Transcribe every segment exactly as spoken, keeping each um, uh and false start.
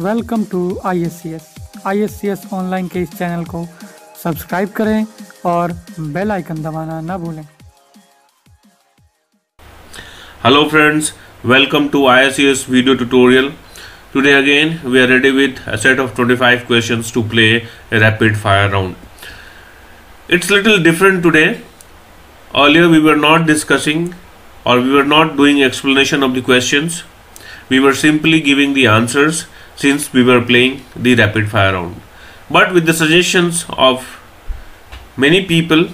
Welcome to I S C S. I S C S online के इस channel को subscribe करें और बेल आइकन दबाना ना भूलें। Hello friends, welcome to I S C S video tutorial. Today again we are ready with a set of twenty-five questions to play a rapid fire round. It's little different today. Earlier we were not discussing और we were not doing explanation of the questions. We were simply giving the answers since we were playing the rapid fire round. But with the suggestions of many people,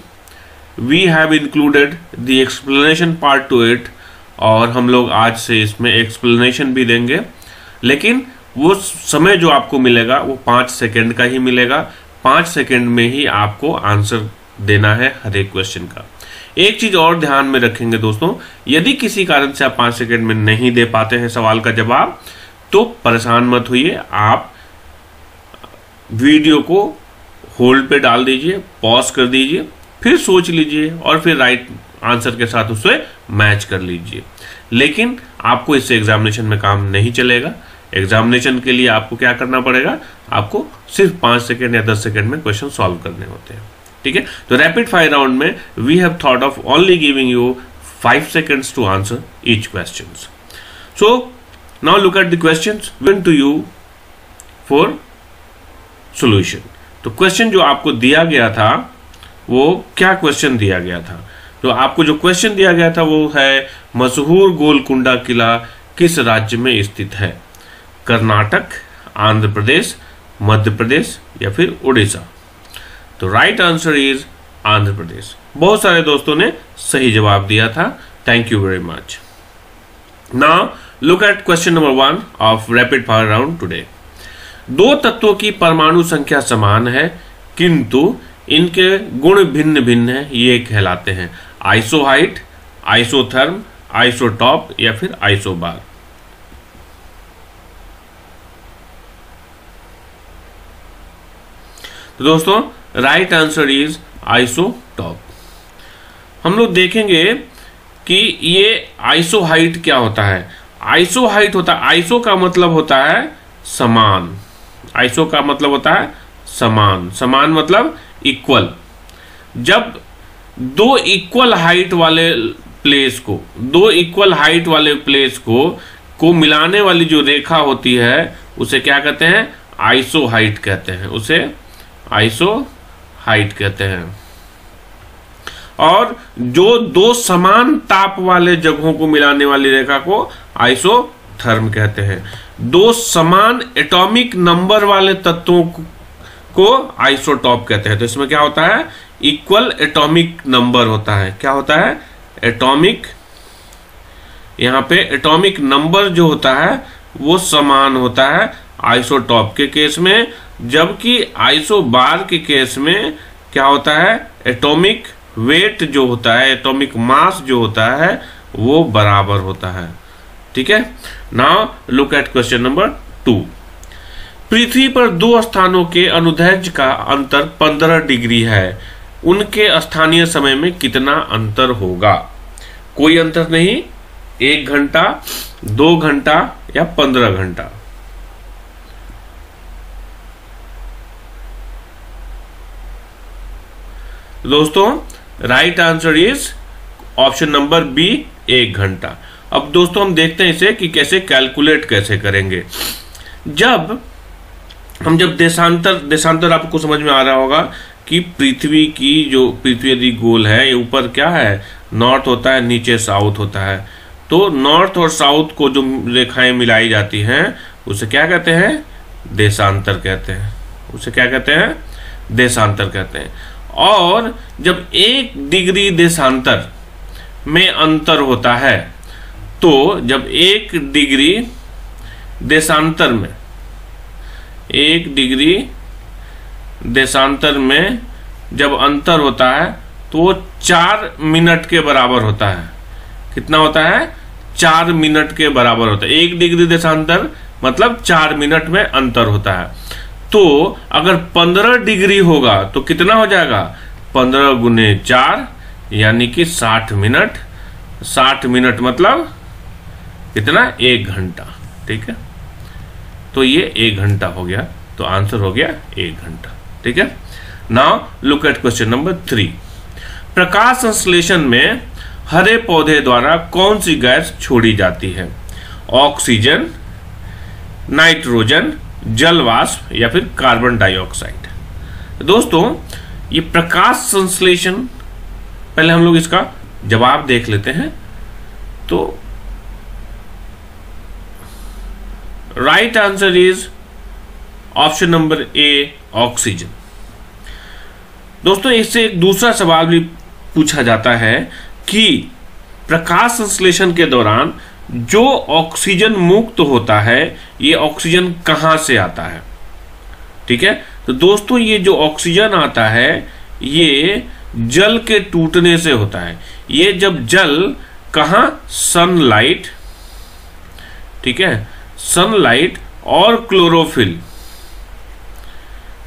we have included the explanation part to it और हम लोग आज से इसमें explanation भी देंगे, लेकिन वो समय जो आपको मिलेगा वो पाँच सेकेंड का ही मिलेगा। पाँच सेकेंड में ही आपको आंसर देना है हर एक क्वेश्चन का। एक चीज और ध्यान में रखेंगे दोस्तों, यदि किसी कारण से आप पाँच सेकंड में नहीं दे पाते हैं सवाल का जवाब, तो परेशान मत होइए। आप वीडियो को होल्ड पे डाल दीजिए, पॉज कर दीजिए, फिर सोच लीजिए और फिर राइट आंसर के साथ उसे मैच कर लीजिए। लेकिन आपको इससे एग्जामिनेशन में काम नहीं चलेगा। एग्जामिनेशन के लिए आपको क्या करना पड़ेगा, आपको सिर्फ पाँच सेकेंड या दस सेकेंड में क्वेश्चन सॉल्व करने होते हैं। ठीक है, तो रैपिड फायर राउंड में we have thought of only giving you five seconds to answer each questions. So now look at the questions given to you for solution. तो क्वेश्चन जो आपको दिया गया था, वो क्या क्वेश्चन दिया गया था, तो आपको जो क्वेश्चन दिया गया था वो है मशहूर गोलकुंडा किला किस राज्य में स्थित है, कर्नाटक, आंध्र प्रदेश, मध्य प्रदेश या फिर उड़ीसा। तो right answer is Andhra Pradesh. बहुत सारे दोस्तों ने सही जवाब दिया था, thank you very much. Now look at question number one of rapid fire round today. दो तत्वों की परमाणु संख्या समान है किंतु इनके गुण भिन्न भिन्न हैं, ये कहलाते हैं आइसोहाइट, आइसोथर्म, आइसोटॉप या फिर आइसोबार। तो दोस्तों राइट आंसर इज आइसोटॉप। हम लोग देखेंगे कि ये आइसोहाइट क्या होता है। आइसोहाइट होता है, आइसो का मतलब होता है समान, आइसो का मतलब होता है समान, समान मतलब इक्वल। जब दो इक्वल हाइट वाले प्लेस को दो इक्वल हाइट वाले प्लेस को को मिलाने वाली जो रेखा होती है उसे क्या कहते हैं, आइसोहाइट कहते हैं, उसे आइसो हाइट कहते हैं। और जो दो समान ताप वाले जगहों को मिलाने वाली रेखा को आइसोथर्म कहते हैं। दो समान एटॉमिक नंबर वाले तत्वों को आइसोटॉप कहते हैं। तो इसमें क्या होता है, इक्वल एटॉमिक नंबर होता है। क्या होता है, एटॉमिक, यहां पे एटॉमिक नंबर जो होता है वो समान होता है आइसोटॉप के केस में, जबकि आइसोबार के केस में क्या होता है, एटॉमिक वेट जो होता है, एटॉमिक मास जो होता है वो बराबर होता है। ठीक है, now look at question number two. पृथ्वी पर दो स्थानों के अनुदैर्ध्य का अंतर पंद्रह डिग्री है, उनके स्थानीय समय में कितना अंतर होगा। कोई अंतर नहीं, एक घंटा, दो घंटा या पंद्रह घंटा। दोस्तों right answer is option number B, एक घंटा। अब दोस्तों हम देखते हैं इसे कि कैसे कैलकुलेट कैसे करेंगे। जब हम जब देशांतर देशांतर आपको समझ में आ रहा होगा कि पृथ्वी की जो पृथ्वी यदि गोल है, ये ऊपर क्या है, नॉर्थ होता है, नीचे साउथ होता है, तो नॉर्थ और साउथ को जो रेखाएं मिलाई जाती हैं उसे क्या कहते हैं, देशांतर कहते हैं, उसे क्या कहते हैं, देशांतर कहते हैं। और जब एक डिग्री देशांतर में अंतर होता है, तो जब एक डिग्री देशांतर में एक डिग्री देशांतर में जब अंतर होता है तो वो चार मिनट के बराबर होता है। कितना होता है, चार मिनट के बराबर होता है। एक डिग्री देशांतर मतलब चार मिनट में अंतर होता है। तो अगर पंद्रह डिग्री होगा तो कितना हो जाएगा, पंद्रह गुने चार यानी कि साठ मिनट। साठ मिनट मतलब कितना, एक घंटा। ठीक है, तो ये एक घंटा हो गया, तो आंसर हो गया एक घंटा। ठीक है, now look at question number three. प्रकाश संश्लेषण में हरे पौधे द्वारा कौन सी गैस छोड़ी जाती है? ऑक्सीजन, नाइट्रोजन, जलवाष्प या फिर कार्बन डाइऑक्साइड। दोस्तों ये प्रकाश संश्लेषण, पहले हम लोग इसका जवाब देख लेते हैं। तो right answer is option number A, oxygen. दोस्तों इससे एक दूसरा सवाल भी पूछा जाता है कि प्रकाश संश्लेषण के दौरान जो ऑक्सीजन मुक्त होता है, ये ऑक्सीजन कहाँ से आता है? ठीक है, तो दोस्तों ये जो ऑक्सीजन आता है ये जल के टूटने से होता है। ये जब जल कहाँ, सनलाइट, ठीक है, सनलाइट और क्लोरोफिल,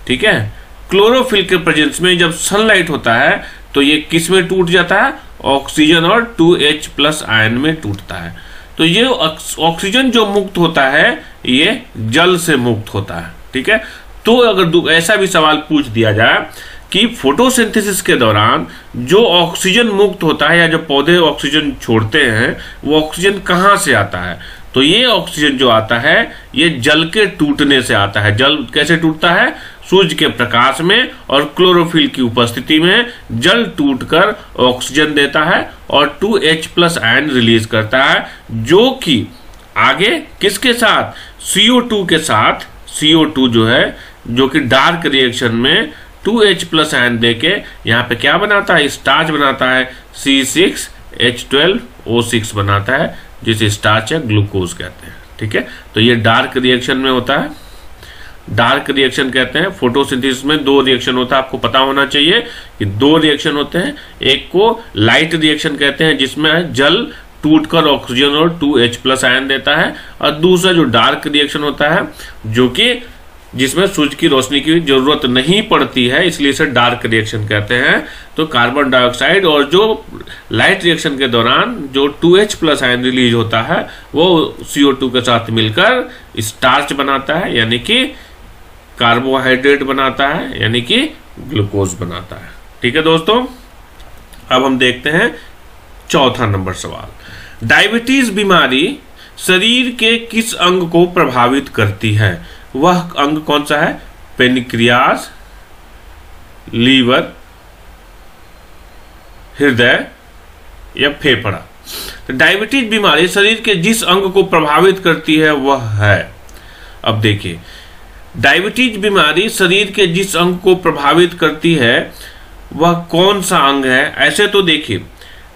ठीक है, क्लोरोफिल के प्रेजेंस में जब सनलाइट होता है तो ये किस में टूट जाता है? ऑक्सीजन और टू एच प्लस आयन में टूटता है। तो ये ऑक्सीजन जो मुक्त होता है ये जल से मुक्त होता है। ठीक है, तो अगर ऐसा भी सवाल पूछ दिया जाए कि फोटोसिंथेसिस के दौरान जो ऑक्सीजन मुक्त होता है या जो पौधे ऑक्सीजन छोड़ते हैं वो ऑक्सीजन कहाँ से आता है, तो ये ऑक्सीजन जो आता है ये जल के टूटने से आता है। जल कैसे टूटता है? सूर्य के प्रकाश में और क्लोरोफिल की उपस्थिति में जल टूटकर ऑक्सीजन देता है और two H plus ion release करता है, जो कि आगे किसके साथ, सी ओ टू के साथ, सी ओ टू जो है, जो कि डार्क रिएक्शन में टू एच प्लस आयन देके यहाँ पे क्या बनाता है? स्टार्च बनाता है, C six H twelve O six बनाता है, जिसे स्टार्च या ग्लूकोज कहते हैं। ठीक है, तो ये डार्क रिएक्शन में होता है, डार्क रिएक्शन कहते हैं। फोटोसिंथेसिस में दो रिएक्शन होता है, आपको पता होना चाहिए कि दो रिएक्शन होते हैं। एक को लाइट रिएक्शन कहते हैं जिसमें जल टूटकर ऑक्सीजन और टू एच प्लस आयन देता है, और दूसरा जो डार्क रिएक्शन होता है जो कि जिसमें सूरज की रोशनी की जरूरत नहीं पड़ती है, इसलिए इसे डार्क रिएक्शन कहते हैं। तो कार्बन डाइऑक्साइड और जो लाइट रिएक्शन के दौरान जो two H plus ion release होता है वो सी ओ टू के साथ मिलकर स्टार्च बनाता है, यानी कि कार्बोहाइड्रेट बनाता है, यानी कि ग्लूकोज बनाता है। ठीक है दोस्तों, अब हम देखते हैं चौथा नंबर सवाल। डायबिटीज बीमारी शरीर के किस अंग को प्रभावित करती है? वह अंग कौन सा है? पेनक्रियास, लीवर, हृदय या फेफड़ा। तो डायबिटीज बीमारी शरीर के जिस अंग को प्रभावित करती है वह है, अब देखिए, डायबिटीज बीमारी शरीर के जिस अंग को प्रभावित करती है वह कौन सा अंग है? ऐसे तो देखिए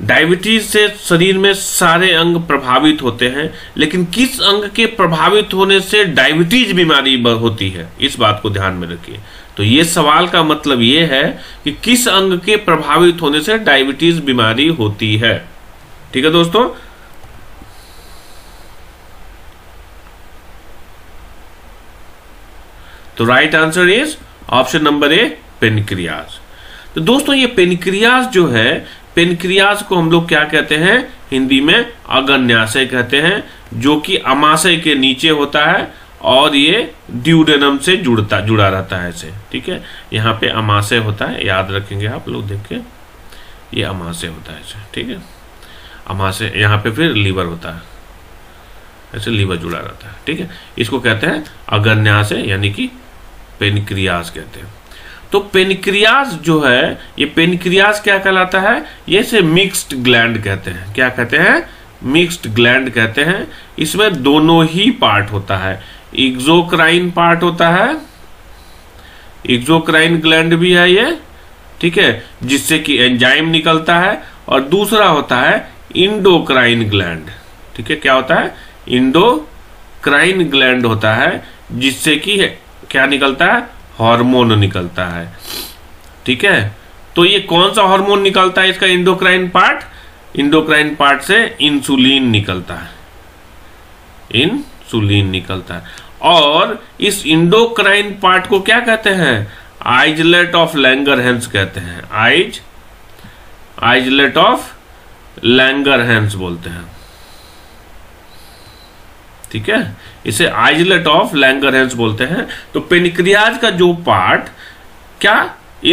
डायबिटीज से शरीर में सारे अंग प्रभावित होते हैं, लेकिन किस अंग के प्रभावित होने से डायबिटीज बीमारी होती है, इस बात को ध्यान में रखिए। तो ये सवाल का मतलब ये है कि किस अंग के प्रभावित होने से डायबिटीज बीमारी होती है। ठीक है दोस्तों, तो right answer is option number A, pancreas. तो दोस्तों ये पेनक्रियाज जो है, पेनक्रियाज को हम लोग क्या कहते हैं? हिंदी में अग्न्याशय कहते हैं, जो कि अमाशय के नीचे होता है और ये ड्यूडेनम से जुड़ता जुड़ा रहता है इसे। ठीक है, यहाँ पे अमाशय होता है, याद रखेंगे आप लोग, देखिए ये अमाशय होता है इसे। ठीक है, अमाशय, यहाँ पे फिर लीवर होता है, ऐसे लीवर जुड़ा रहता है। ठीक है, इसको कहते हैं अग्न्याशय यानी कि पेनक्रियाज कहते हैं। तो पेनक्रियाज जो है, ये पेनक्रियाज क्या कहलाता है? ये से मिक्स्ड ग्लैंड कहते हैं। क्या कहते हैं? मिक्स्ड ग्लैंड कहते हैं। इसमें दोनों ही पार्ट होता है, एक्सोक्राइन पार्ट होता है, एक्सोक्राइन ग्लैंड भी है ये, ठीक है, जिससे कि एंजाइम निकलता है, और दूसरा होता है इंडोक्राइन ग्लैंड। ठीक है, क्या होता है? इंडोक्राइन ग्लैंड होता है, जिससे कि क्या निकलता है? हार्मोन निकलता है। ठीक है, तो ये कौन सा हार्मोन निकलता है इसका? इंडोक्राइन पार्ट, इंडोक्राइन पार्ट से इंसुलिन निकलता है, इंसुलिन निकलता है। और इस इंडोक्राइन पार्ट को क्या कहते हैं? आइजलेट ऑफ लैंगरहैंस कहते हैं, आइज आइजलेट ऑफ लैंगरहैंस बोलते हैं। ठीक है, इसे आइजलेट ऑफ लैंगरहैंस बोलते हैं। तो पेनक्रियाज का जो पार्ट क्या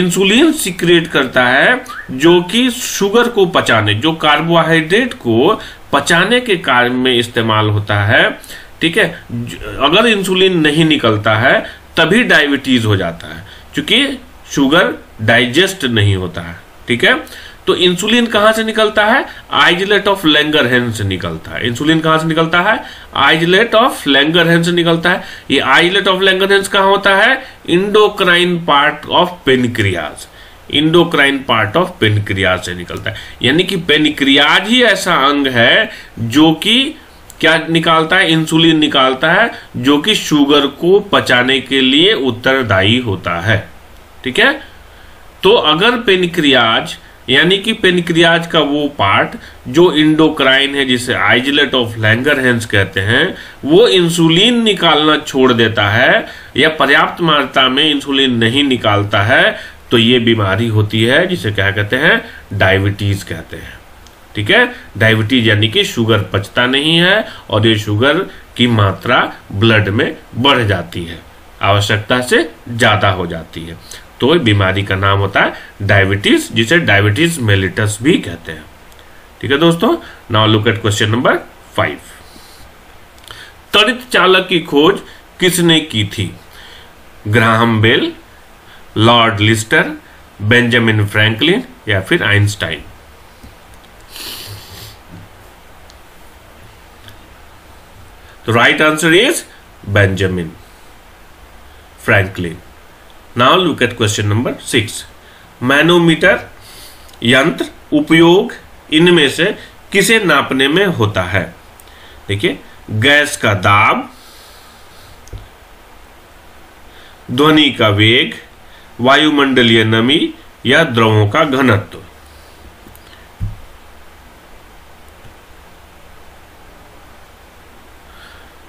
इंसुलिन सीक्रेट करता है, जो कि शुगर को पचाने, जो कार्बोहाइड्रेट को पचाने के कार्य में इस्तेमाल होता है। ठीक है, अगर इंसुलिन नहीं निकलता है तभी डायबिटीज हो जाता है, क्योंकि शुगर डाइजेस्ट नहीं होता है। ठीक है, तो इंसुलिन कहाँ से निकलता है? आइजलेट ऑफ लैंगरहैंस से निकलता है। इंसुलिन कहाँ से निकलता है? आइजलेट ऑफ लैंगरहैंस से निकलता है। ये आइजलेट ऑफ लैंगरहैंस कहाँ होता है? Endocrine part of pancreas, endocrine part of pancreas से निकलता है। यानी कि पेनक्रियाज ही ऐसा अंग है जो कि क्या निकालता है? इंसुलिन निकालता है, जो कि शुगर को पचाने के लिए उत्तरदायी होता है। ठीक है, तो अगर पेनक्रियाज यानी कि पेनक्रियाज का वो पार्ट जो इंडोक्राइन है, जिसे आइजलेट ऑफ लैंगरहैंस कहते हैं, वो इंसुलिन निकालना छोड़ देता है या पर्याप्त मात्रा में इंसुलिन नहीं निकालता है, तो ये बीमारी होती है जिसे क्या कहते हैं? डायबिटीज कहते हैं। ठीक है, डायबिटीज यानी कि शुगर पचता नहीं है और ये शुगर की मात्रा ब्लड में बढ़ जाती है, आवश्यकता से ज्यादा हो जाती है, तो बीमारी का नाम होता है डायबिटीज, जिसे डायबिटीज मेलिटस भी कहते हैं। ठीक है दोस्तों, now look at question number five. त्वरित चालक की खोज किसने की थी? Graham Bell, Lord Lister, Benjamin Franklin या फिर आइंस्टाइन। तो right answer is Benjamin Franklin. Now look at question number six. Manometer यंत्र उपयोग इनमें से किसे नापने में होता है? देखिए, गैस का दाब, ध्वनि का वेग, वायुमंडलीय नमी या द्रवों का घनत्व।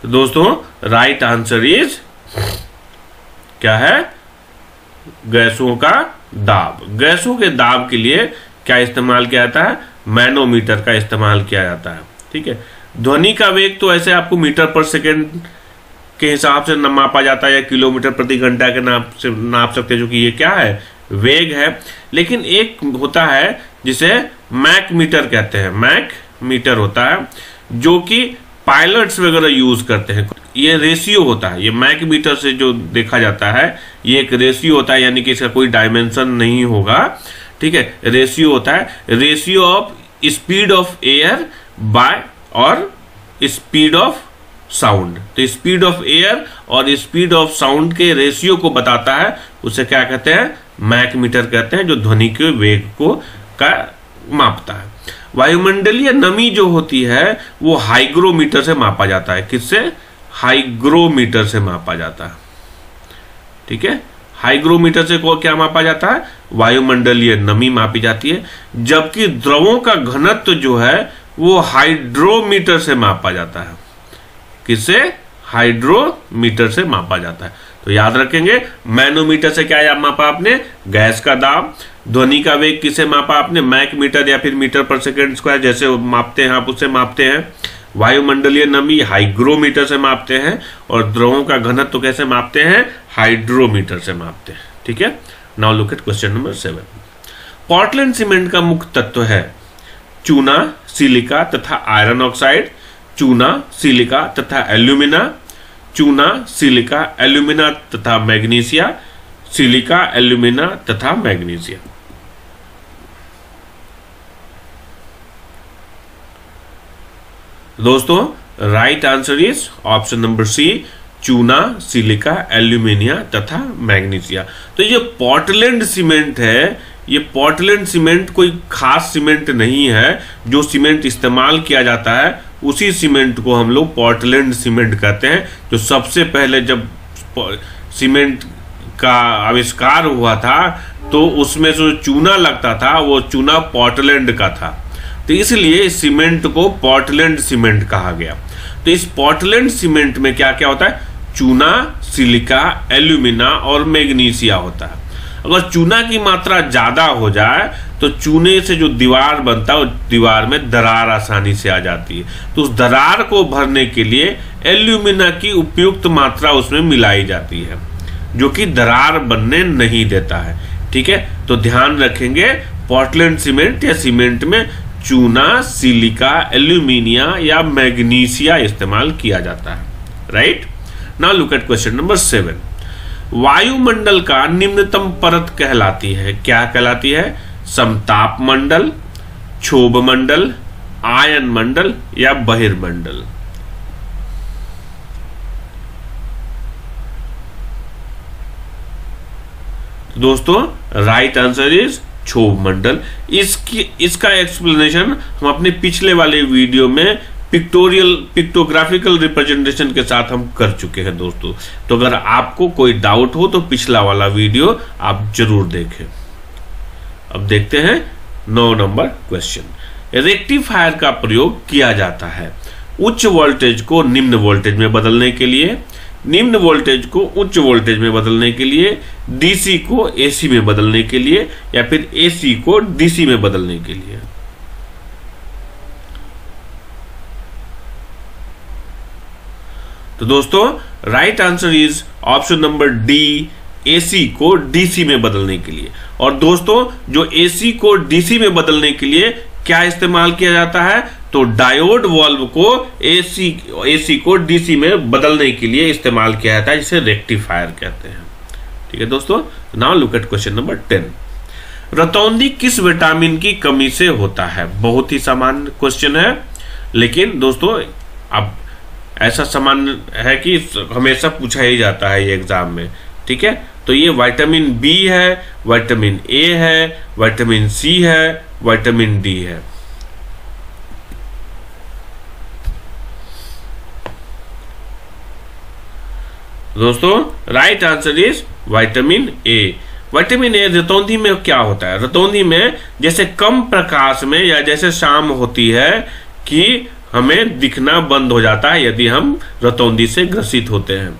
तो दोस्तों राइट आंसर इज क्या है? गैसों का दाब। गैसों के दाब के लिए क्या इस्तेमाल किया जाता है? मैनोमीटर का इस्तेमाल किया जाता है। ठीक है, ध्वनि का वेग तो ऐसे आपको मीटर पर सेकेंड के हिसाब से मापा जाता है या किलोमीटर प्रति घंटा के नाप से नाप सकते हैं, जो कि ये क्या है? वेग है। लेकिन एक होता है जिसे मैक मीटर कहते हैं, मैक मीटर होता है, जो कि पायलट्स वगैरह यूज करते हैं। ये रेशियो होता है, ये मैक मीटर से जो देखा जाता है ये एक रेशियो होता है, यानी कि इसका कोई डायमेंशन नहीं होगा। ठीक है, रेशियो होता है, ratio of speed of air by और स्पीड ऑफ साउंड। तो स्पीड ऑफ एयर और स्पीड ऑफ साउंड के रेशियो को बताता है, उसे क्या कहते हैं? मैक मीटर कहते हैं, जो ध्वनि के वेग को का मापता है। वायुमंडलीय नमी जो होती है वो हाइग्रोमीटर से मापा जाता है। किससे? हाइग्रोमीटर से मापा जाता है। ठीक है, हाइग्रोमीटर से को क्या मापा जाता है? वायुमंडलीय नमी मापी जाती है। जबकि द्रवों का घनत्व जो है वो हाइड्रोमीटर से मापा जाता है। किससे? हाइड्रोमीटर से मापा जाता है। तो याद रखेंगे, मैनोमीटर से क्या मापा आपने? गैस का दाब। ध्वनि का वेग किसे मापा आपने? मैक मीटर या फिर मीटर पर सेकेंड स्क्वायर, जैसे मापते हैं आप उससे मापते हैं। वायुमंडलीय नमी हाइग्रोमीटर से मापते हैं, और द्रवों का घनत्व तो कैसे मापते हैं? हाइड्रोमीटर से मापते हैं। ठीक है, now look at question number seven. Portland cement का मुख्य तत्व है चूना, सिलिका तथा आयरन ऑक्साइड, चूना, सिलिका तथा एल्यूमिना, चूना, सिलिका, एल्यूमिना तथा मैग्नीशिया, सिलिका, एल्यूमिना तथा मैग्नीशिया। दोस्तों right answer is option number C, चूना, सिलिका, एल्यूमिनिया तथा मैग्नीशिया। तो ये पोर्टलैंड सीमेंट है, ये पोर्टलैंड सीमेंट कोई खास सीमेंट नहीं है, जो सीमेंट इस्तेमाल किया जाता है उसी सीमेंट को हम लोग पोर्टलैंड सीमेंट कहते हैं। जो सबसे पहले जब सीमेंट का आविष्कार हुआ था तो उसमें जो चूना लगता था वो चूना पोर्टलैंड का था, तो इसलिए इस सीमेंट को पोर्टलैंड सीमेंट कहा गया। तो इस पोर्टलैंड सीमेंट में क्या क्या होता है? चूना, सिलिका, एल्यूमिना और मैग्नीशिया होता है। अगर चूना की मात्रा ज़्यादा हो जाए तो चूने से जो दीवार बनता है दीवार में दरार आसानी से आ जाती है। तो उस दरार को भरने के लिए एल्यूमिना की उपयुक्त मात्रा उसमें मिलाई जाती है जो कि दरार बनने नहीं देता है। ठीक है, तो ध्यान रखेंगे पोर्टलैंड सीमेंट या सीमेंट में चूना, सिलिका, एल्यूमिनिया या मैग्नीशिया इस्तेमाल किया जाता है। Right, now look at question number seven. वायुमंडल का निम्नतम परत कहलाती है, क्या कहलाती है? समताप मंडल, क्षोभ मंडल, आयन मंडल या बहिर्मंडल। दोस्तों राइट आंसर इज क्षोभ मंडल। इसकी इसका एक्सप्लेनेशन हम अपने पिछले वाले वीडियो में पिक्टोरियल पिक्टोग्राफिकल रिप्रेजेंटेशन के साथ हम कर चुके हैं दोस्तों। तो अगर आपको कोई डाउट हो तो पिछला वाला वीडियो आप जरूर देखें। अब देखते हैं नौ नंबर क्वेश्चन। रेक्टिफायर का प्रयोग किया जाता है उच्च वोल्टेज को निम्न वोल्टेज में बदलने के लिए, निम्न वोल्टेज को उच्च वोल्टेज में बदलने के लिए, डीसी को एसी में बदलने के लिए या फिर एसी को डीसी में बदलने के लिए। तो दोस्तों right answer is option number D, AC को डीसी में बदलने के लिए। और दोस्तों जो एसी को डीसी में बदलने के लिए क्या इस्तेमाल किया जाता है, तो डायोड वाल्व को एसी एसी को डीसी में बदलने के लिए इस्तेमाल किया जाता है जिसे रेक्टिफायर कहते हैं। ठीक है दोस्तों, now look at question number ten. रतौंधी किस विटामिन की कमी से होता है? बहुत ही सामान्य क्वेश्चन है, लेकिन दोस्तों अब ऐसा सामान्य है कि हमेशा पूछा ही जाता है ये एग्जाम में। ठीक है, तो ये विटामिन बी है, विटामिन ए है, विटामिन सी है, विटामिन डी है। दोस्तों right answer is vitamin A. Vitamin A रतौंधी में क्या होता है? रतौंधी में जैसे कम प्रकाश में या जैसे शाम होती है कि हमें दिखना बंद हो जाता है यदि हम रतौंधी से ग्रसित होते हैं,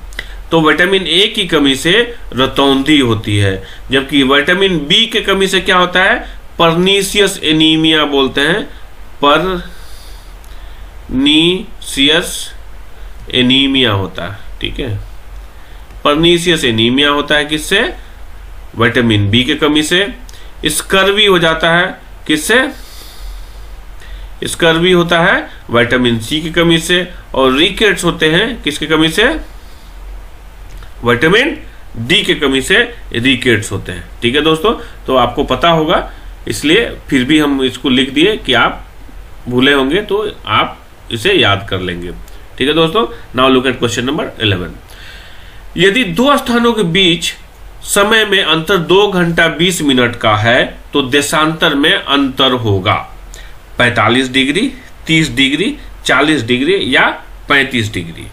तो विटामिन ए की कमी से रतौंधी होती है। जबकि विटामिन बी के कमी से क्या होता है? परनीसियस एनीमिया बोलते हैं, परनीसियस एनीमिया होता है। ठीक है, परनीसियस एनीमिया होता है किससे? विटामिन बी के कमी से। स्कर्वी हो जाता है किससे? स्कर्वी होता है विटामिन सी की कमी से। और रिकेट्स होते हैं किसकी कमी से? विटामिन डी के कमी से रिकेट्स होते हैं। ठीक है दोस्तों, तो आपको पता होगा, इसलिए फिर भी हम इसको लिख दिए कि आप भूले होंगे तो आप इसे याद कर लेंगे। ठीक है दोस्तों, now look at question number eleven. यदि दो स्थानों के बीच समय में अंतर दो घंटा बीस मिनट का है तो देशांतर में अंतर होगा पैंतालीस डिग्री, तीस डिग्री, चालीस डिग्री या पैंतीस डिग्री।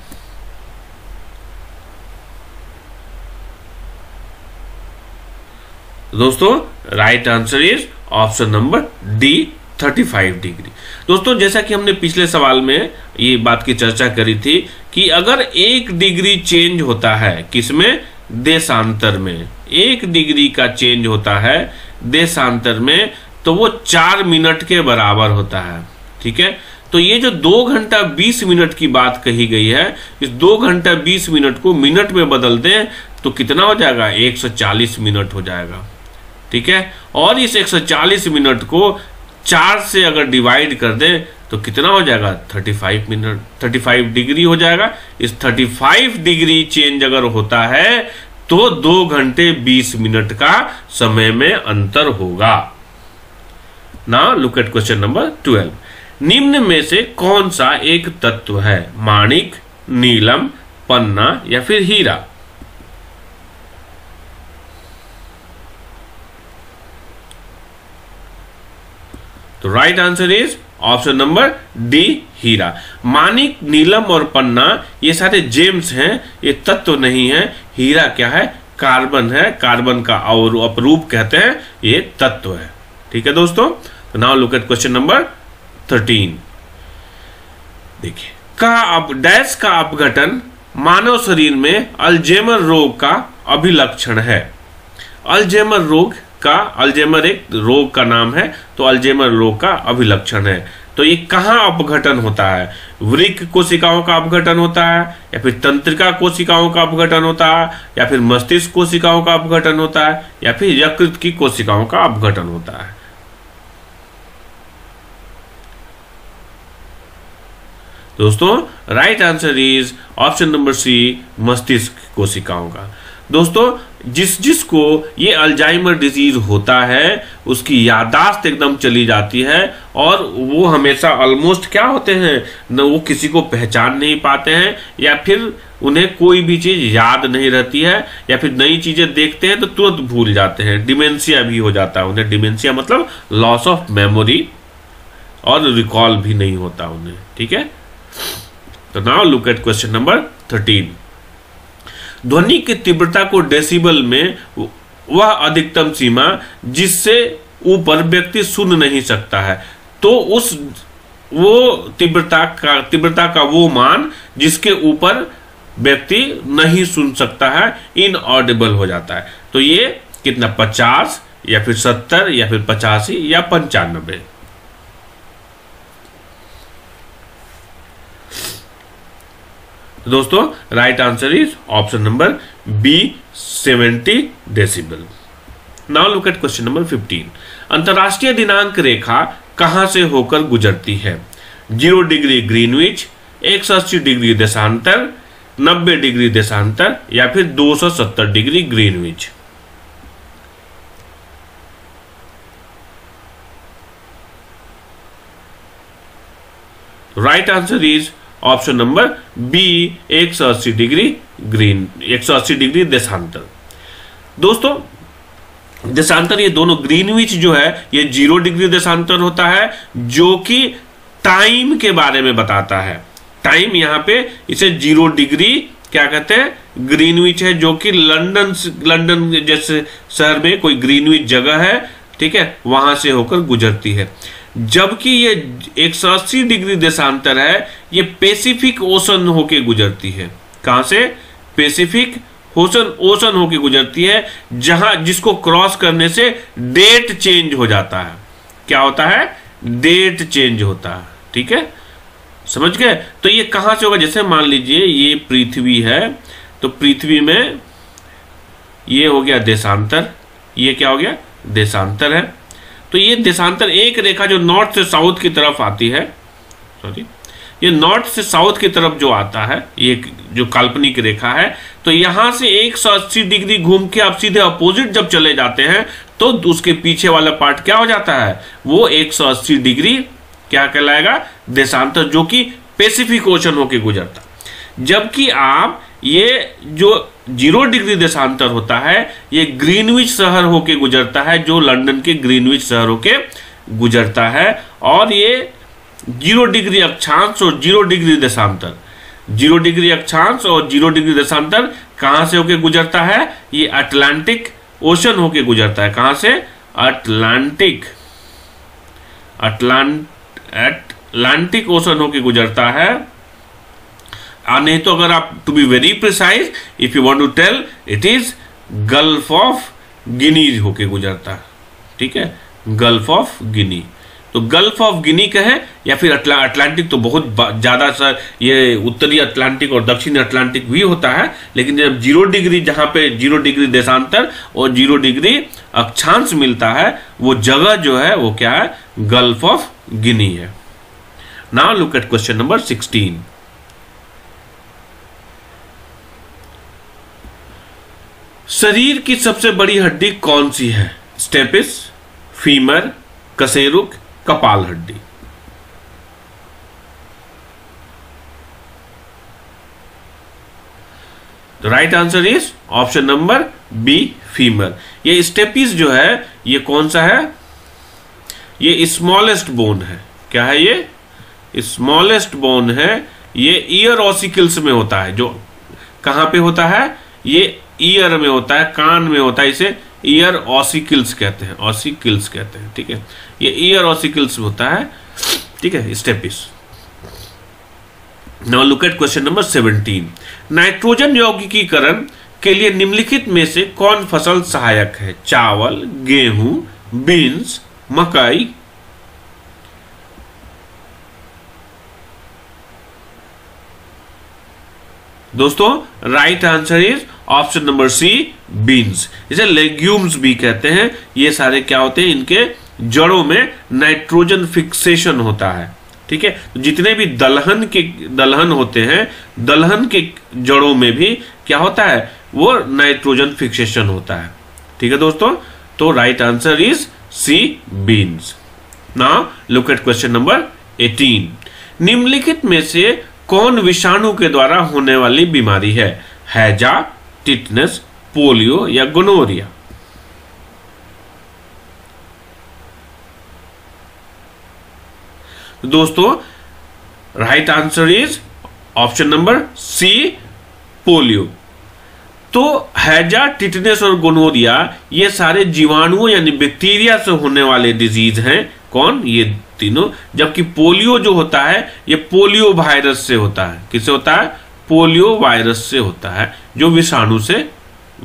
दोस्तों right answer is option number D, पैंतीस डिग्री। दोस्तों जैसा कि हमने पिछले सवाल में ये बात की चर्चा करी थी कि अगर एक डिग्री चेंज होता है किसमें? देशांतर में। एक डिग्री का चेंज होता है देशांतर में तो वो चार मिनट के बराबर होता है। ठीक है, तो ये जो दो घंटा बीस मिनट की बात कही गई है, इस दो घंटा बीस मिनट को मिनट में बदल दें तो कितना हो जाएगा? एक सौ चालीस मिनट हो जाएगा। ठीक है, और इस एक सौ चालीस मिनट को चार से अगर डिवाइड कर दें तो कितना हो जाएगा? पैंतीस मिनट, पैंतीस डिग्री हो जाएगा। इस पैंतीस डिग्री चेंज अगर होता है तो दो घंटे बीस मिनट का समय में अंतर होगा। Now look at question number twelve. निम्न में से कौन सा एक तत्व है? माणिक, नीलम, पन्ना या फिर हीरा। तो right answer is option number D, हीरा। माणिक, नीलम और पन्ना ये सारे जेम्स हैं, ये तत्व नहीं है। हीरा क्या है? कार्बन है, कार्बन का और अपरूप कहते हैं, ये तत्व है। ठीक है दोस्तों, now look at question number thirteen. देखिए, का अब डैश का अपघटन मानव शरीर में अल्जाइमर रोग का अभिलक्षण है। अल्जाइमर रोग का, अल्जाइमर एक रोग का नाम है, तो अल्जाइमर रोग का अभिलक्षण है। तो ये कहाँ अपघटन होता है? वृक्क कोशिकाओं का अपघटन होता है, या फिर तंत्रिका कोशिकाओं का अपघटन होता है, या फिर मस्तिष्क कोशिकाओं का अपघटन होता है, या फिर यकृत की कोशिकाओं का अपघटन होता है। दोस्तों right answer is option number C, मस्तिष्क कोशिकाओं का। दोस्तों जिस जिसको ये अल्जाइमर डिजीज होता है उसकी याददाश्त एकदम चली जाती है और वो हमेशा ऑलमोस्ट क्या होते हैं न, वो किसी को पहचान नहीं पाते हैं या फिर उन्हें कोई भी चीज़ याद नहीं रहती है, या फिर नई चीज़ें देखते हैं तो तुरंत भूल जाते हैं। डिमेंशिया भी हो जाता है उन्हें, डिमेंशिया मतलब लॉस ऑफ मेमोरी, और रिकॉल भी नहीं होता उन्हें। ठीक है, तो now look at question number thirteen. ध्वनि की तीव्रता को डेसिबल में वह अधिकतम सीमा जिससे ऊपर व्यक्ति सुन नहीं सकता है, तो उस वो तीव्रता का तीव्रता का वो मान जिसके ऊपर व्यक्ति नहीं सुन सकता है, इनऑडिबल हो जाता है। तो ये कितना, पचास या फिर सत्तर या फिर पचासी या पंचानबे? दोस्तों right answer is option number B, सत्तर decibel. Now look at question number fifteen. अंतरराष्ट्रीय दिनांक रेखा कहां से होकर गुजरती है? जीरो डिग्री ग्रीनविच, एक सौ अस्सी डिग्री देशांतर, नब्बे डिग्री देशांतर, या फिर दो सौ सत्तर degree Greenwich? Right answer is option number B, एक सौ अस्सी डिग्री ग्रीन, एक सौ अस्सी डिग्री देशांतर। दोस्तों देशांतर ये दोनों, ग्रीनविच जो है ये जीरो डिग्री देशांतर होता है जो कि टाइम के बारे में बताता है। टाइम यहाँ पे इसे जीरो डिग्री क्या कहते हैं, ग्रीनविच है, जो कि लंदन लंदन जैसे शहर में कोई ग्रीनविच जगह है, ठीक है, वहां से होकर गुजरती है। जबकि ये एक सौ अस्सी डिग्री देशांतर है, ये पैसिफिक ओशन होके गुजरती है। कहाँ से? पैसिफिक ओशन ओशन होके गुजरती है, जहां जिसको क्रॉस करने से डेट चेंज हो जाता है। क्या होता है? डेट चेंज होता है। ठीक है, समझ गए? तो ये कहाँ से होगा, जैसे मान लीजिए ये पृथ्वी है, तो पृथ्वी में ये हो गया देशांतर, ये क्या हो गया, देशांतर है। तो ये देशांतर एक रेखा जो नॉर्थ से साउथ की तरफ आती है, सॉरी ये नॉर्थ से साउथ की तरफ जो आता है, ये जो काल्पनिक रेखा है, तो यहाँ से एक सौ अस्सी डिग्री घूम के आप सीधे अपोजिट जब चले जाते हैं तो उसके पीछे वाला पार्ट क्या हो जाता है, वो एक सौ अस्सी डिग्री क्या कहलाएगा, देशांतर, जो कि पैसिफिक ओशन होके गुजरता। जबकि आप ये जो जीरो डिग्री देशांतर होता है ये ग्रीनविच शहर होके गुजरता है, जो लंदन के ग्रीनविच शहर होके गुजरता है, और ये जीरो डिग्री अक्षांश और जीरो डिग्री देशांतर, जीरो डिग्री अक्षांश और जीरो डिग्री देशांतर कहाँ से होके गुजरता है, ये अटलांटिक ओशन होके गुजरता है। कहाँ से? अटलांटिक अटलांटिक ओशन होके गुजरता है। नहीं तो अगर आप to be very precise, if you want to tell, it is Gulf of Guinea होके गुजरता। ठीक है, गल्फ ऑफ गिनी। तो गल्फ ऑफ गिनी कहें या फिर अटला अटलांटिक तो बहुत ज़्यादा सर, ये उत्तरी अटलांटिक और दक्षिण अटलांटिक भी होता है, लेकिन जब जीरो डिग्री, जहाँ पे जीरो डिग्री देशांतर और जीरो डिग्री अक्षांश मिलता है, वो जगह जो है वो क्या है, गल्फ ऑफ गिनी है। Now look at question number sixteen. शरीर की सबसे बड़ी हड्डी कौन सी है? स्टेपिस, फीमर, कशेरुक, कपाल हड्डी? तो right answer is option number B, femur. ये स्टेपिस जो है ये कौन सा है, ये स्मॉलेस्ट बोन है। क्या है ये? स्मॉलेस्ट बोन है। ये ईयर ऑसिकल्स में होता है, जो कहां पे होता है, ये ईयर में होता है, कान में होता है, इसे ईयर ऑसिकल्स कहते हैं, ऑसिकल्स कहते हैं। ठीक है, ये ईयर ऑसिकल्स होता है। ठीक है, stapes. Now look at question number seventeen. Nitrogen यौगिकीकरण के लिए निम्नलिखित में से कौन फसल सहायक है? चावल, गेहूं, बीन्स, मकई। दोस्तों right answer is option number C beans. इसे लेग्यूम्स भी कहते हैं। ये सारे क्या होते हैं, इनके जड़ों में नाइट्रोजन फिक्सेशन होता है। ठीक है, जितने भी दलहन के दलहन होते हैं, दलहन के जड़ों में भी क्या होता है, वो नाइट्रोजन फिक्सेशन होता है। ठीक है दोस्तों, तो right answer is C beans. Now look at question number अठारह। निम्नलिखित में से कौन विषाणु के द्वारा होने वाली बीमारी है? हैजा, टिटनेस, पोलियो या गोनोरिया। दोस्तों right answer is option number C polio. तो हैजा, टिटनेस और गोनोरिया ये सारे जीवाणुओं यानी बैक्टीरिया से होने वाले डिजीज हैं। कौन? ये तीनों। जबकि पोलियो जो होता है ये पोलियो वायरस से होता है। किससे होता है? पोलियो वायरस से होता है, जो विषाणु से,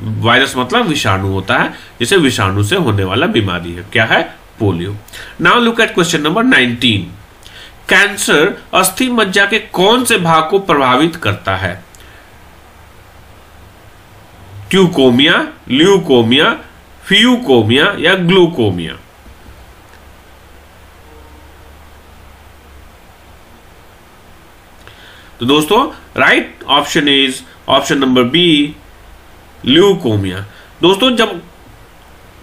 वायरस मतलब विषाणु होता है, जिसे विषाणु से होने वाला बीमारी है। क्या है? Polio. Now look at question number nineteen. Cancer अस्थि मज्जा के कौन से भाग को प्रभावित करता है? ट्यूकोमिया, ल्यूकोमिया, फ्यूकोमिया या ग्लूकोमिया। तो दोस्तों right option is option number B leukaemia. दोस्तों जब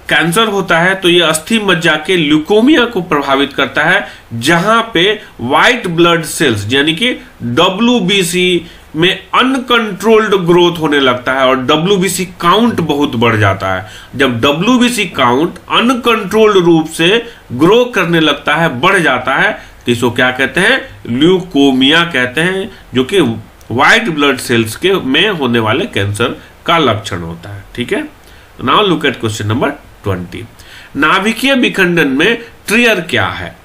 कैंसर होता है तो ये अस्थि मज्जा के ल्यूकोमिया को प्रभावित करता है, जहां पे व्हाइट ब्लड सेल्स यानी कि डब्ल्यूबीसी में अनकंट्रोल्ड ग्रोथ होने लगता है और डब्ल्यूबीसी काउंट बहुत बढ़ जाता है। जब डब्ल्यूबीसी काउंट अनकंट्रोल्ड रूप से ग्रो करने लगता है, बढ़ जाता है, तो इसको क्या कहते हैं? ल्यूकोमिया कहते हैं, जो कि व्हाइट ब्लड सेल्स के में होने वाले कैंसर का लक्षण होता है। ठीक है, now look at question number twenty. नाभिकीय विखंडन में ट्रियर क्या है?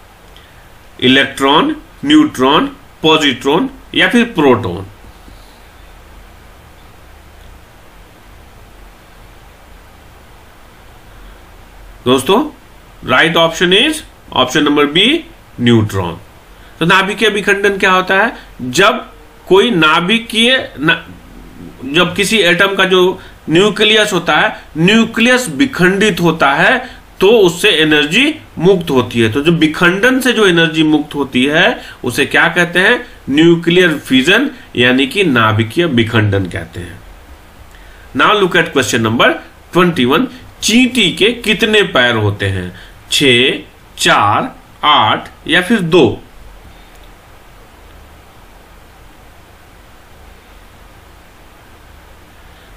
इलेक्ट्रॉन, न्यूट्रॉन, पॉजिट्रॉन या फिर प्रोटॉन। दोस्तों right option is option number B neutron. तो नाभिकीय विखंडन क्या होता है? जब कोई नाभिकीय ना, जब किसी एटम का जो न्यूक्लियस होता है, न्यूक्लियस विखंडित होता है तो उससे एनर्जी मुक्त होती है। तो जो विखंडन से जो एनर्जी मुक्त होती है उसे क्या कहते हैं? न्यूक्लियर फिजन यानी कि नाभिकीय विखंडन कहते हैं। Now look at question number twenty one. चींटी के कितने पैर होते हैं? छः, चार, आठ या फिर दो।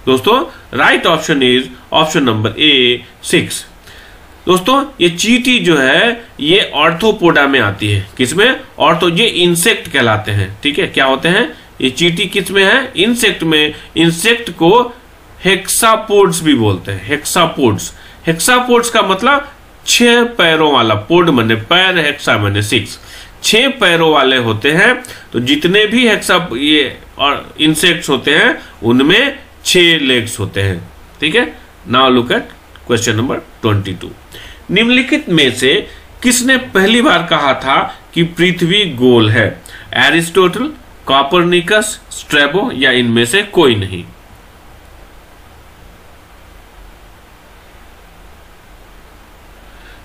दोस्तों right option is option number A six. दोस्तों ये चींटी जो है ये आर्थ्रोपोडा में आती है। किसमें? आर्थ्रो, ये इंसेक्ट कहलाते हैं। ठीक है, क्या होते हैं ये चींटी? किसमें है? इंसेक्ट में। इंसेक्ट को हेक्सापोड्स भी बोलते हैं। हेक्सापोड्स, हेक्सापोड्स का मतलब छह पैरों वाला। पोड मने पैर, हेक्सा मने सिक्स। छह पैरों वाले होते हैं। तो जितने भी हेक्सा ये और इंसेक्ट्स होते हैं उनमें छह लेग्स होते हैं। ठीक है, now look at question number twenty two. निम्नलिखित में से किसने पहली बार कहा था कि पृथ्वी गोल है? एरिस्टोटल, कॉपरनिकस, स्ट्रैबो या इनमें से कोई नहीं।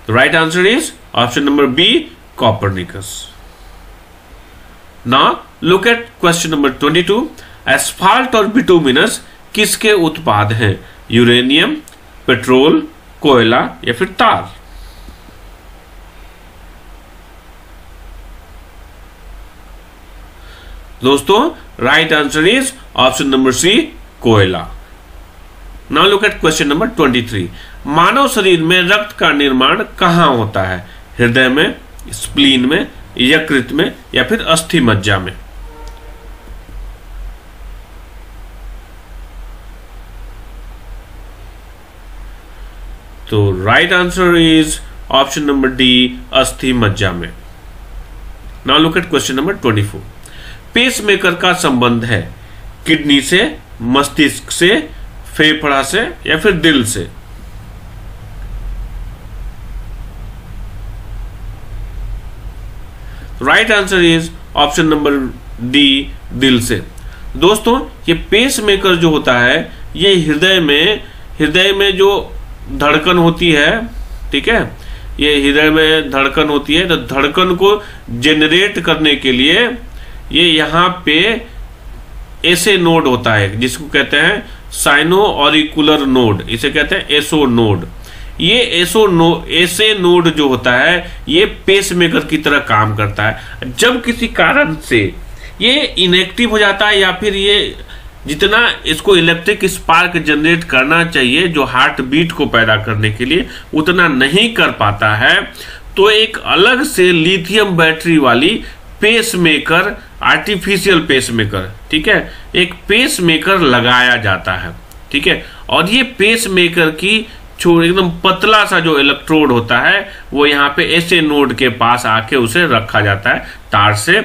The right answer is option number B, Copernicus. Now look at question number twenty-two. Asphalt और बिटुमिनस किसके उत्पाद हैं? यूरेनियम, पेट्रोल, कोयला या फिर तार। दोस्तों right answer is option number C कोयला। Now look at question number twenty-three. मानव शरीर में रक्त का निर्माण कहाँ होता है? हृदय में, स्प्लीन में, यकृत में या फिर अस्थि मज्जा में। तो right answer is option number D अस्थि मज्जा में। Now look at question number twenty four. Pacemaker का संबंध है किडनी से, मस्तिष्क से, फेफड़ा से या फिर दिल से। Right answer is option number D, दिल से। दोस्तों ये पेस मेकर जो होता है ये हृदय में हृदय में जो धड़कन होती है, ठीक है, ये हृदय में धड़कन होती है तो धड़कन को जनरेट करने के लिए ये यहाँ पे ऐसे नोड होता है जिसको कहते हैं साइनो ऑरिकुलर नोड, इसे कहते हैं एसओ नोड। ये एसओ नोड ऐसे नोड जो होता है ये पेसमेकर की तरह काम करता है। जब किसी कारण से ये इनएक्टिव हो जाता है या फिर ये जितना इसको इलेक्ट्रिक स्पार्क जनरेट करना चाहिए जो हार्ट बीट को पैदा करने के लिए उतना नहीं कर पाता है, तो एक अलग से लिथियम बैटरी वाली पेसमेकर, आर्टिफिशियल पेसमेकर, ठीक है, एक पेसमेकर लगाया जाता है, ठीक है। और ये पेसमेकर की छोर एकदम पतला सा जो इलेक्ट्रोड होता है वो यहाँ पे ऐसे नोड के पास आके उसे रखा जाता है तार से,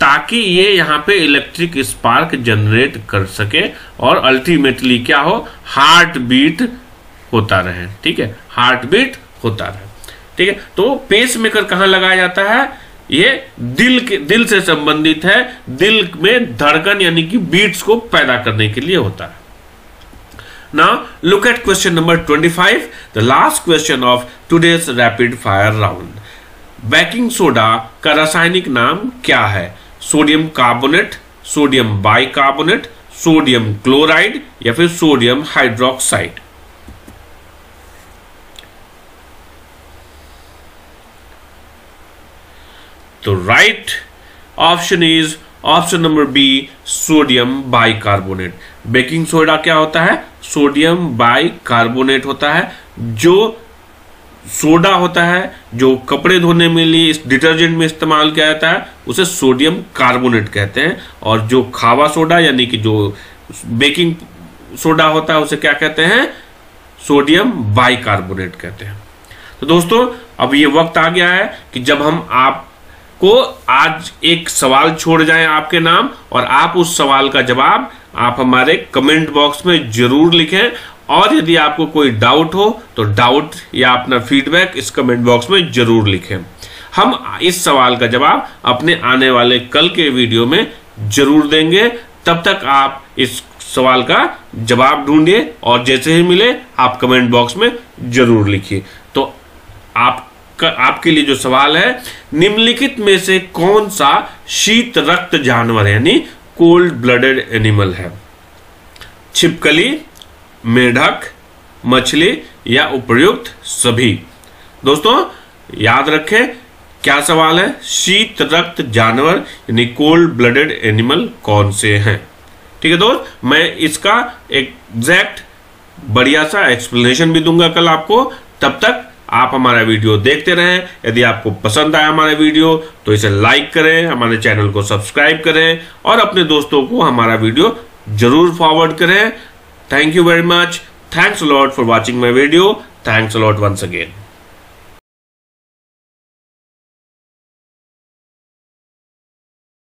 ताकि ये यहाँ पे इलेक्ट्रिक स्पार्क जनरेट कर सके और अल्टीमेटली क्या हो, हार्ट बीट होता रहे, ठीक है, हार्ट बीट होता रहे, ठीक है। तो पेसमेकर कहाँ लगाया जाता है, ये दिल के दिल से संबंधित है, दिल में धड़कन यानी कि बीट्स को पैदा करने के लिए होता है। Now look at question number twenty-five, the last question of today's rapid fire round. Baking soda का रासायनिक नाम क्या है? Sodium carbonate, sodium bicarbonate, sodium chloride या फिर सोडियम हाइड्रोक्साइड। तो right option is option number B, sodium bicarbonate. Baking soda क्या होता है? सोडियम बाइकार्बोनेट होता है। जो सोडा होता है जो कपड़े धोने में लिए इस डिटर्जेंट में इस्तेमाल किया जाता है उसे सोडियम कार्बोनेट कहते हैं, और जो खावा सोडा यानी कि जो बेकिंग सोडा होता है उसे क्या कहते हैं, सोडियम बाइकार्बोनेट कहते हैं। तो दोस्तों अब ये वक्त आ गया है कि जब हम आप को आज एक सवाल छोड़ जाए आपके नाम और आप उस सवाल का जवाब आप हमारे कमेंट बॉक्स में जरूर लिखें, और यदि आपको कोई डाउट हो तो डाउट या अपना फीडबैक इस कमेंट बॉक्स में जरूर लिखें। हम इस सवाल का जवाब अपने आने वाले कल के वीडियो में जरूर देंगे। तब तक आप इस सवाल का जवाब ढूंढिए और जैसे ही मिले आप कमेंट बॉक्स में जरूर लिखिए। तो आप आपके लिए जो सवाल है, निम्नलिखित में से कौन सा शीत रक्त जानवर यानी कोल्ड ब्लडेड एनिमल है? छिपकली, मेढक, मछली या उपर्युक्त सभी। दोस्तों याद रखें क्या सवाल है, शीत रक्त जानवर यानी कोल्ड ब्लडेड एनिमल कौन से हैं, ठीक है दोस्त। मैं इसका एग्जैक्ट बढ़िया सा एक्सप्लेनेशन भी दूंगा कल आपको। तब तक आप हमारा वीडियो देखते रहें। यदि आपको पसंद आया हमारा वीडियो तो इसे लाइक करें, हमारे चैनल को सब्सक्राइब करें और अपने दोस्तों को हमारा वीडियो जरूर फॉरवर्ड करें। Thank you very much, thanks a lot for watching my video, thanks a lot once again.